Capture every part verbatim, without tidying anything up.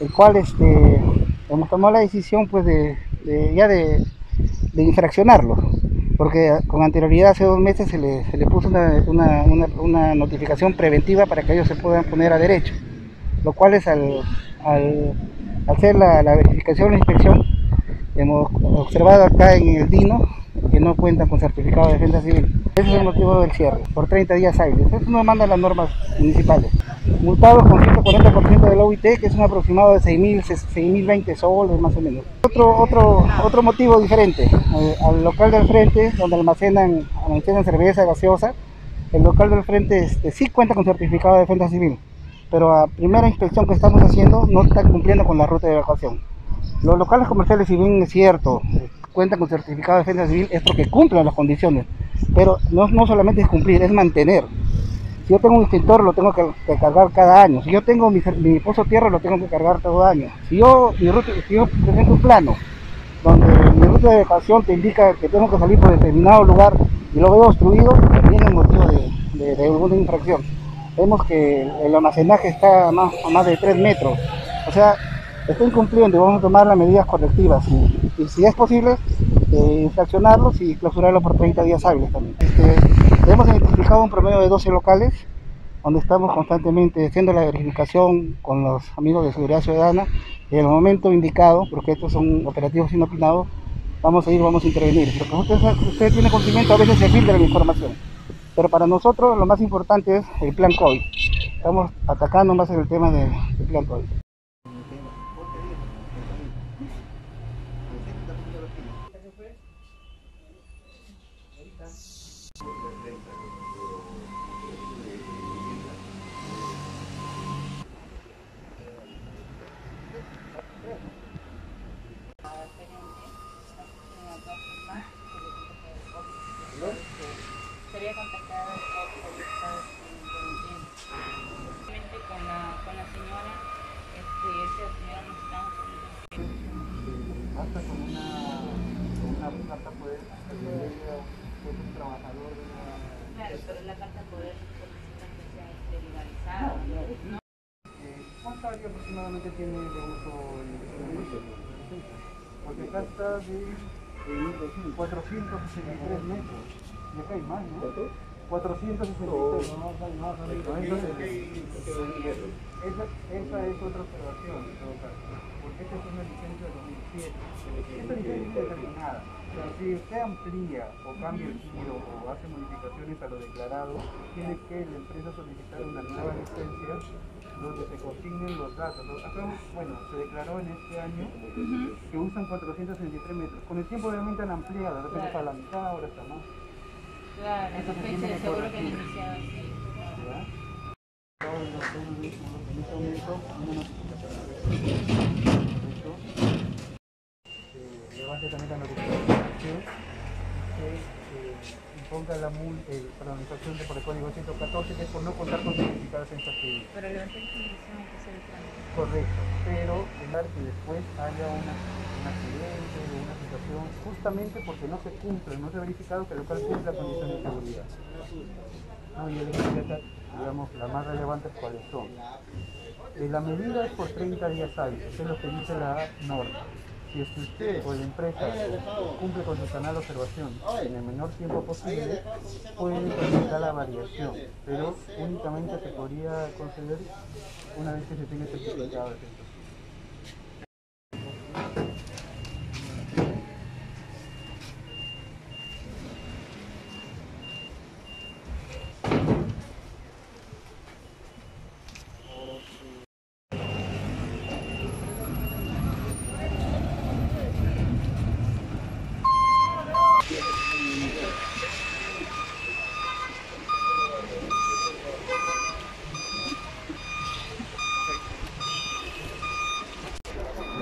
El cual este, hemos tomado la decisión pues de, de ya de, de infraccionarlo, porque con anterioridad hace dos meses se le, se le puso una, una, una, una notificación preventiva para que ellos se puedan poner a derecho, lo cual es al, al hacer la, la verificación, la inspección, hemos observado acá en el DINO que no cuentan con certificado de defensa civil. Ese es el motivo del cierre, por treinta días hábiles. Eso nos mandan las normas municipales. Multados con ciento cuarenta por ciento del U I T, que es un aproximado de seis mil veinte soles más o menos. Otro, otro, otro motivo diferente, eh, al local del frente, donde almacenan, almacenan cerveza gaseosa, el local del frente este, sí cuenta con certificado de defensa civil, pero a primera inspección que estamos haciendo no están cumpliendo con la ruta de evacuación. Los locales comerciales, si bien es cierto, cuentan con certificado de defensa civil, es porque cumplen las condiciones, pero no, no solamente es cumplir, es mantener. Si yo tengo un extintor, lo tengo que, que cargar cada año. Si yo tengo mi, mi pozo tierra, lo tengo que cargar todo año. Si yo, mi ruta, si yo presento un plano donde mi ruta de evacuación te indica que tengo que salir por determinado lugar y lo veo obstruido, también es motivo de, de, de alguna infracción. Vemos que el almacenaje está a más, a más de tres metros. O sea, está incumpliendo y vamos a tomar las medidas correctivas. Y, y si es posible, eh, infraccionarlos y clausurarlos por treinta días hábiles también. Este, Hemos identificado un promedio de doce locales donde estamos constantemente haciendo la verificación con los amigos de Seguridad Ciudadana y en el momento indicado, porque estos son operativos inopinados, vamos a ir, vamos a intervenir. Porque usted, usted tiene conocimiento, a veces se filtra la información, pero para nosotros lo más importante es el plan COVID. Estamos atacando más el tema del de plan COVID. Sería contactada con la, con la señora, este, esa señora nos estamos haciendo. Hasta con una, con una carta poder, hasta con un trabajador. Claro, pero la carta poder solicita que sea legalizada. ¿Cuántos años aproximadamente tiene de uso el municipio? Porque acá está de... cuatrocientos sesenta y tres metros. Y acá hay más, ¿no? cuatrocientos sesenta y tres. No, esa es otra observación en todo caso. Porque esta es una licencia de dos mil siete. Esta licencia es determinada. Si usted amplía o cambia el giro o hace modificaciones a lo declarado, tiene que la empresa solicitar una nueva licencia donde se consignen los datos. Acá, bueno, se declaró en este año que usan cuatrocientos sesenta y tres metros. Con el tiempo obviamente han ampliado, de repente para la mitad, ahora está más. Claro, esa fecha de seguro que han iniciado, sí. ¿Verdad? Levante también la notificación que imponga la multa, perdón, infracción por el código ciento catorce, que es por no contar con certificados en factibilidad. Pero levante la notificación hay que hacer el trámite. Correcto, pero evitar que después haya una, un accidente o una situación, justamente porque no se cumple, no se ha verificado que el local cumple la condición de seguridad. No, y ahorita, digamos, las más relevantes cuáles son. Eh, la medida es por treinta días hábiles, es lo que dice la norma. Si es que usted o la empresa cumple con su canal de observación en el menor tiempo posible, puede presentar la variación, pero únicamente se podría conceder una vez que se tenga certificado de efecto.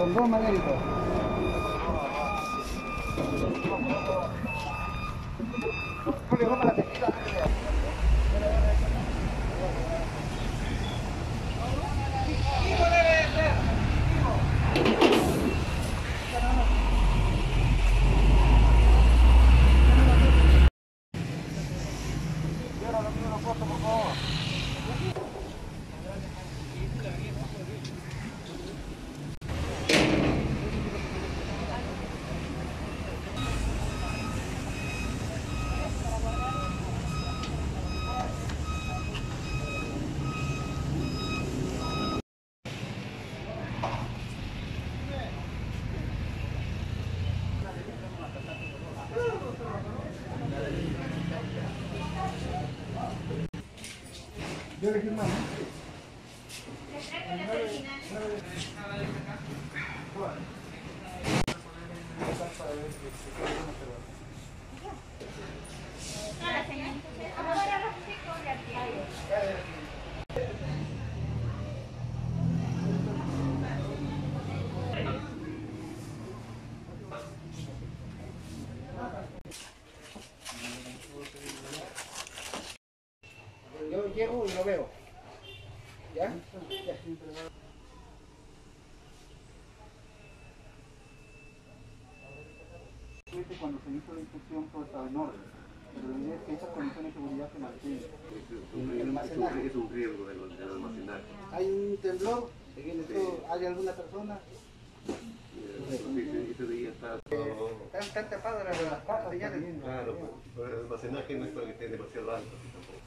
con goma de alto. Ponle goma a la tejida. Yo le firmo, ¿no? Llego y lo veo. ¿Ya? Ya. Cuando se hizo la inspección por Tabenor, pero es que esas condiciones de seguridad se mantienen. Es un riesgo del almacenaje. ¿Hay un temblor? ¿Hay alguna persona? Ese día está... Están tapadas las patas ya. Claro, pero el almacenaje no es para que esté demasiado alto tampoco.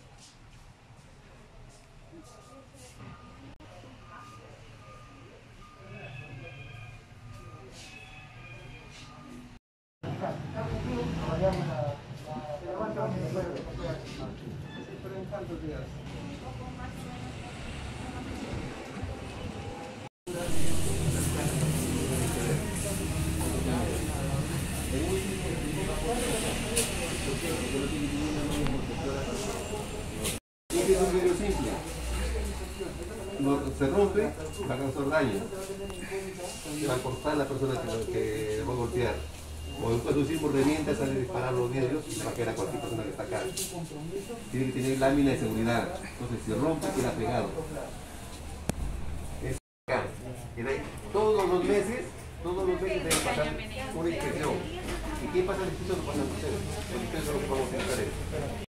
Se rompe para causar daño, para cortar a la persona que, que va a golpear. O después de un círculo de herramientas sale a disparar los vidrios y va a quedar a cualquier persona que está acá. Tiene que tener lámina de seguridad, entonces si rompe queda pegado. Es acá. Todos los meses, todos los meses deben pasar una inspección. ¿Y qué pasa si eso no pasa a ustedes? Porque ustedes no lo podemos hacer.